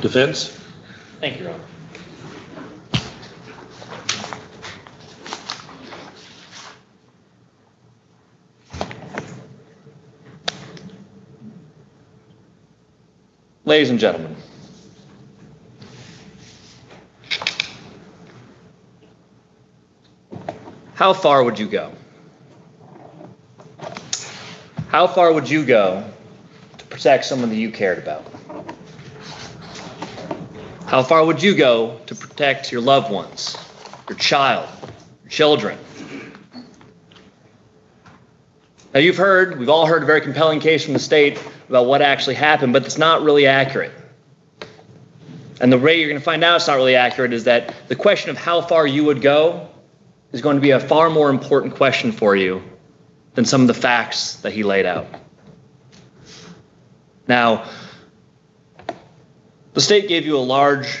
defense. Thank you, Your Honor. Ladies and gentlemen, how far would you go? How far would you go to protect someone that you cared about? How far would you go to protect your loved ones, your child, your children? Now you've heard, we've all heard a very compelling case from the state about what actually happened, but it's not really accurate. And the way you're going to find out it's not really accurate is that the question of how far you would go is going to be a far more important question for you than some of the facts that he laid out. Now, the state gave you a large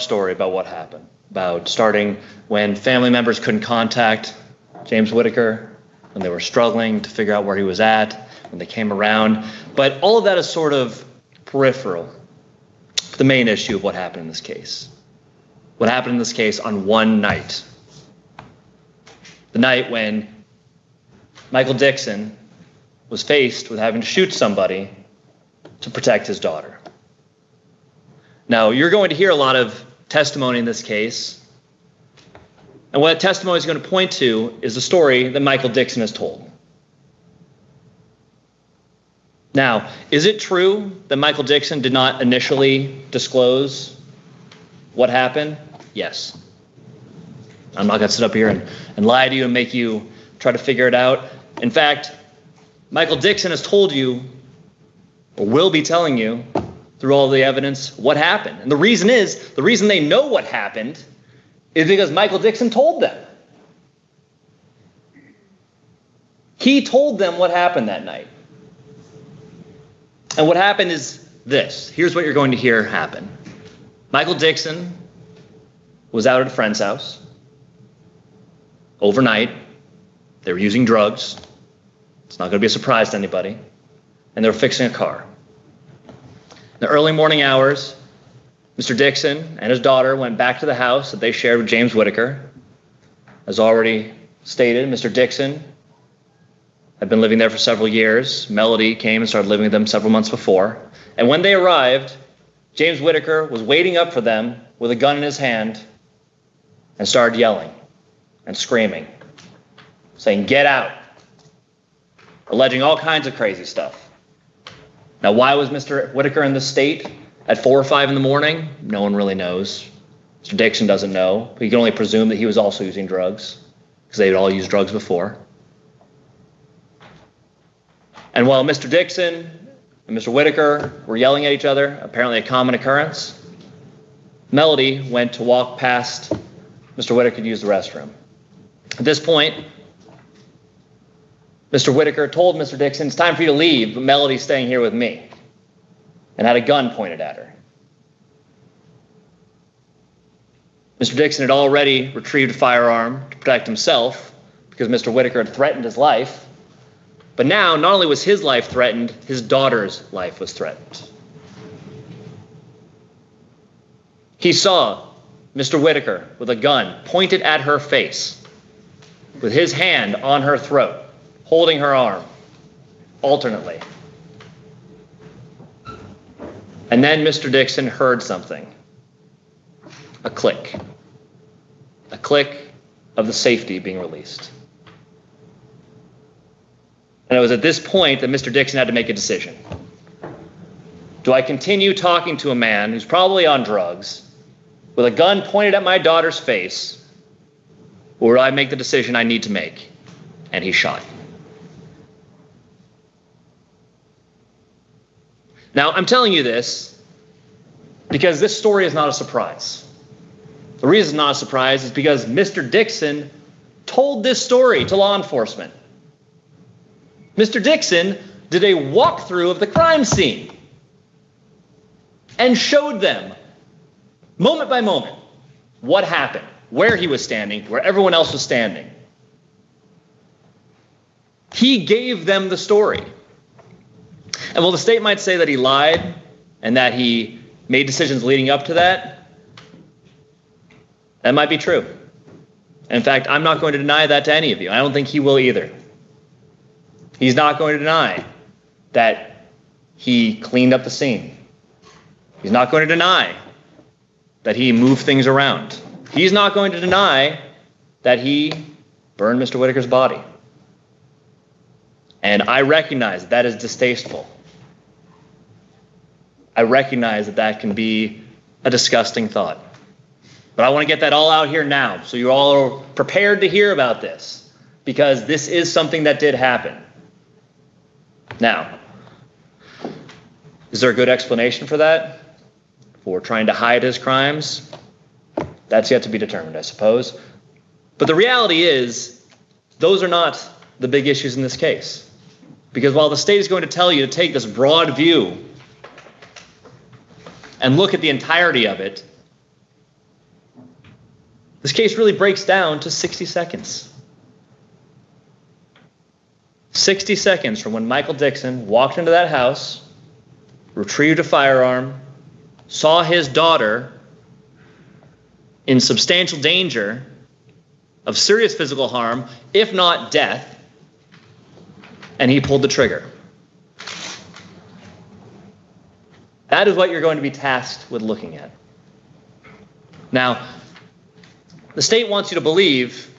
story about what happened, about starting when family members couldn't contact James Whitaker, when they were struggling to figure out where he was at, when they came around. But all of that is sort of peripheral to the main issue of what happened in this case. What happened in this case on one night, the night when Michael Dixon was faced with having to shoot somebody to protect his daughter. Now, you're going to hear a lot of testimony in this case, and what that testimony is going to point to is the story that Michael Dixon has told. Now, is it true that Michael Dixon did not initially disclose what happened? Yes. I'm not going to sit up here and lie to you and make you try to figure it out. In fact, Michael Dixon has told you, or will be telling you, through all the evidence, what happened. And the reason is, the reason they know what happened is because Michael Dixon told them. He told them what happened that night. And what happened is this. Here's what you're going to hear happen. Michael Dixon was out at a friend's house overnight. They were using drugs. It's not going to be a surprise to anybody. And they were fixing a car. In the early morning hours, Mr. Dixon and his daughter went back to the house that they shared with James Whitaker. As already stated, Mr. Dixon had been living there for several years. Melody came and started living with them several months before. And when they arrived, James Whitaker was waiting up for them with a gun in his hand and started yelling and screaming, saying, "Get out," alleging all kinds of crazy stuff. Now, why was Mr. Whitaker in the state at 4 or 5 in the morning? No one really knows. Mr. Dixon doesn't know, but you can only presume that he was also using drugs because they had all used drugs before. And while Mr. Dixon and Mr. Whitaker were yelling at each other, apparently a common occurrence, Melody went to walk past Mr. Whitaker to use the restroom. At this point, Mr. Whitaker told Mr. Dixon, "It's time for you to leave, but Melody's staying here with me," and had a gun pointed at her. Mr. Dixon had already retrieved a firearm to protect himself because Mr. Whitaker had threatened his life. But now, not only was his life threatened, his daughter's life was threatened. He saw Mr. Whitaker with a gun pointed at her face, with his hand on her throat, holding her arm alternately. And then Mr. Dixon heard something, a click of the safety being released. And it was at this point that Mr. Dixon had to make a decision. Do I continue talking to a man who's probably on drugs with a gun pointed at my daughter's face, or do I make the decision I need to make? And he shot. Now, I'm telling you this because this story is not a surprise. The reason it's not a surprise is because Mr. Dixon told this story to law enforcement. Mr. Dixon did a walkthrough of the crime scene and showed them, moment by moment, what happened, where he was standing, where everyone else was standing. He gave them the story. And while the state might say that he lied and that he made decisions leading up to that, that might be true. In fact, I'm not going to deny that to any of you. I don't think he will either. He's not going to deny that he cleaned up the scene. He's not going to deny that he moved things around. He's not going to deny that he burned Mr. Whitaker's body. And I recognize that is distasteful. I recognize that that can be a disgusting thought. But I want to get that all out here now, so you all are prepared to hear about this, because this is something that did happen. Now, is there a good explanation for that? For trying to hide his crimes? That's yet to be determined, I suppose. But the reality is, those are not the big issues in this case. Because while the state is going to tell you to take this broad view and look at the entirety of it, this case really breaks down to 60 seconds. 60 seconds from when Michael Dixon walked into that house, retrieved a firearm, saw his daughter in substantial danger of serious physical harm, if not death, and he pulled the trigger. That is what you're going to be tasked with looking at. Now, the state wants you to believe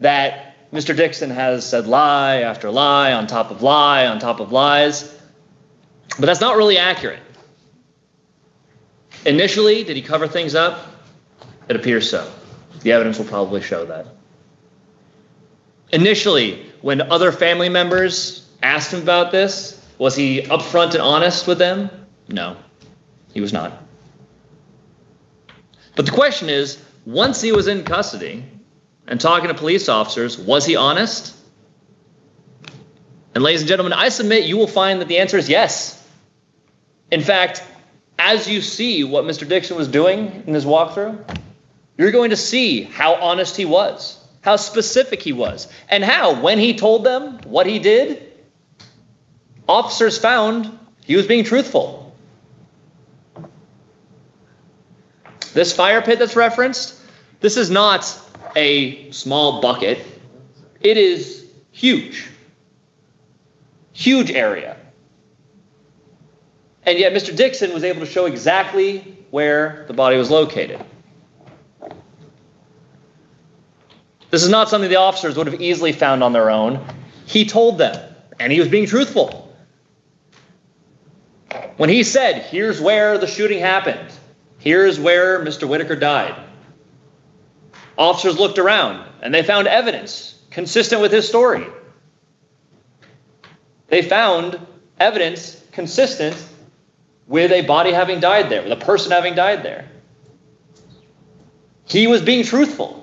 that Mr. Dixon has said lie after lie on top of lies, but that's not really accurate. Initially, did he cover things up? It appears so. The evidence will probably show that. Initially, when other family members asked him about this, was he upfront and honest with them? No, he was not. But the question is, once he was in custody and talking to police officers, was he honest? And ladies and gentlemen, I submit you will find that the answer is yes. In fact, as you see what Mr. Dixon was doing in his walkthrough, you're going to see how honest he was, how specific he was, and how, when he told them what he did, officers found he was being truthful. This fire pit that's referenced, this is not a small bucket. It is huge, huge area. And yet Mr. Dixon was able to show exactly where the body was located. This is not something the officers would have easily found on their own. He told them, and he was being truthful. When he said, here's where the shooting happened, here's where Mr. Whitaker died, officers looked around and they found evidence consistent with his story. They found evidence consistent with a body having died there, with a person having died there. He was being truthful.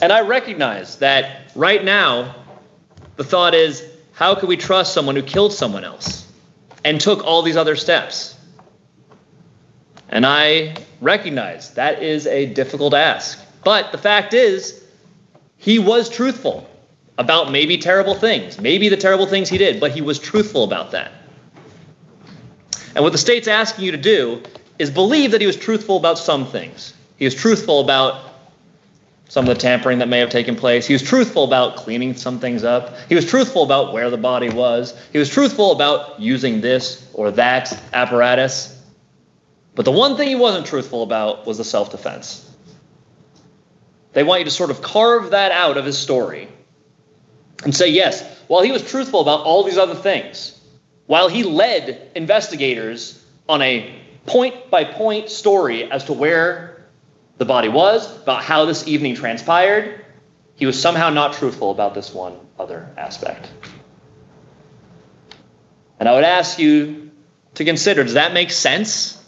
And I recognize that right now the thought is, how can we trust someone who killed someone else and took all these other steps? And I recognize that is a difficult ask. But the fact is, he was truthful about maybe terrible things, maybe the terrible things he did, but he was truthful about that. And what the state's asking you to do is believe that he was truthful about some things. He was truthful about some of the tampering that may have taken place. He was truthful about cleaning some things up. He was truthful about where the body was. He was truthful about using this or that apparatus. But the one thing he wasn't truthful about was the self-defense. They want you to sort of carve that out of his story and say, yes, while he was truthful about all these other things, while he led investigators on a point-by-point story as to where the body was, about how this evening transpired, he was somehow not truthful about this one other aspect. And I would ask you to consider, does that make sense?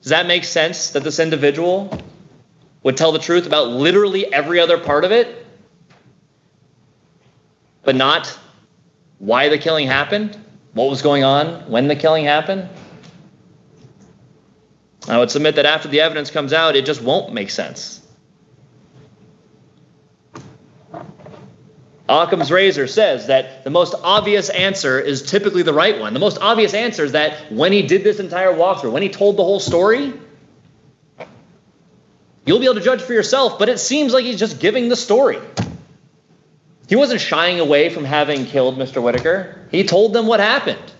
Does that make sense that this individual would tell the truth about literally every other part of it, but not why the killing happened, what was going on when the killing happened? I would submit that after the evidence comes out, it just won't make sense. Occam's razor says that the most obvious answer is typically the right one. The most obvious answer is that when he did this entire walkthrough, when he told the whole story, you'll be able to judge for yourself, but it seems like he's just giving the story. He wasn't shying away from having killed Mr. Whitaker. He told them what happened.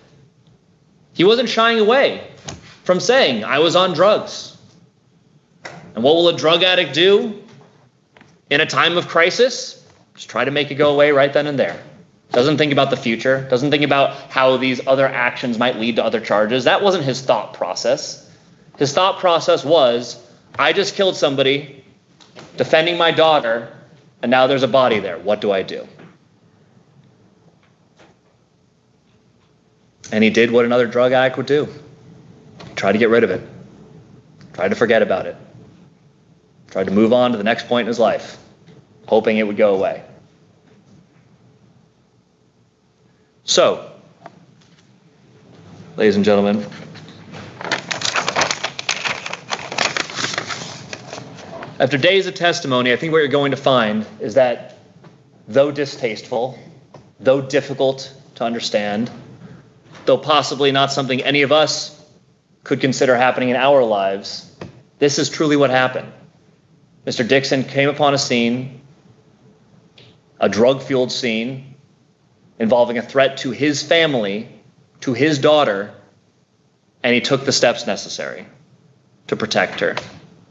He wasn't shying away from saying, I was on drugs. And what will a drug addict do in a time of crisis? Just try to make it go away right then and there. Doesn't think about the future. Doesn't think about how these other actions might lead to other charges. That wasn't his thought process. His thought process was, I just killed somebody defending my daughter, and now there's a body there. What do I do? And he did what another drug addict would do. Tried to get rid of it. Tried to forget about it. Tried to move on to the next point in his life, hoping it would go away. So, ladies and gentlemen, after days of testimony, I think what you're going to find is that though distasteful, though difficult to understand, though possibly not something any of us could consider happening in our lives, this is truly what happened. Mr. Dixon came upon a scene, a drug-fueled scene, involving a threat to his family, to his daughter, and he took the steps necessary to protect her,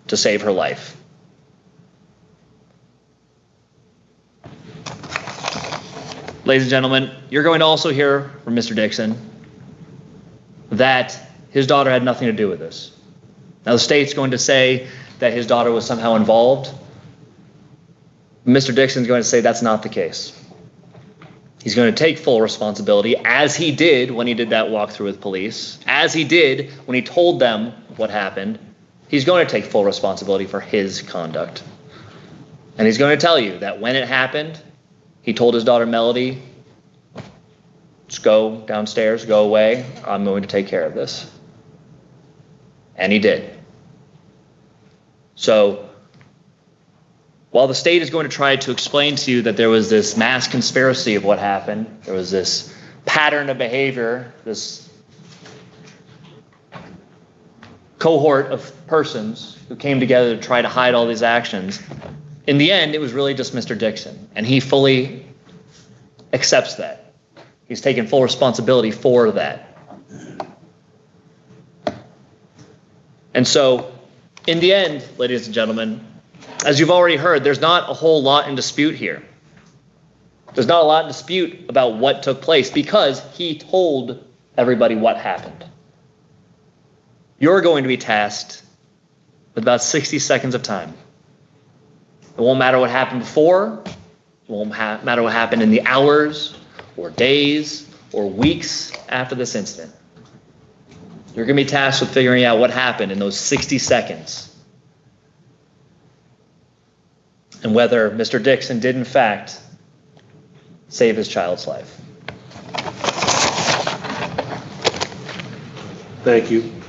to save her life. Ladies and gentlemen, you're going to also hear from Mr. Dixon that his daughter had nothing to do with this. Now the state's going to say that his daughter was somehow involved. Mr. Dixon's going to say that's not the case. He's going to take full responsibility, as he did when he did that walkthrough with police, as he did when he told them what happened. He's going to take full responsibility for his conduct. And he's going to tell you that when it happened, he told his daughter Melody, just go downstairs, go away, I'm going to take care of this. And he did. So while the state is going to try to explain to you that there was this mass conspiracy of what happened, there was this pattern of behavior, this cohort of persons who came together to try to hide all these actions, in the end, it was really just Mr. Dixon, and he fully accepts that. He's taken full responsibility for that. And so, in the end, ladies and gentlemen, as you've already heard, there's not a whole lot in dispute here. There's not a lot in dispute about what took place because he told everybody what happened. You're going to be tasked with about 60 seconds of time. It won't matter what happened before. It won't matter what happened in the hours or days or weeks after this incident. You're going to be tasked with figuring out what happened in those 60 seconds and whether Mr. Dixon did, in fact, save his child's life. Thank you.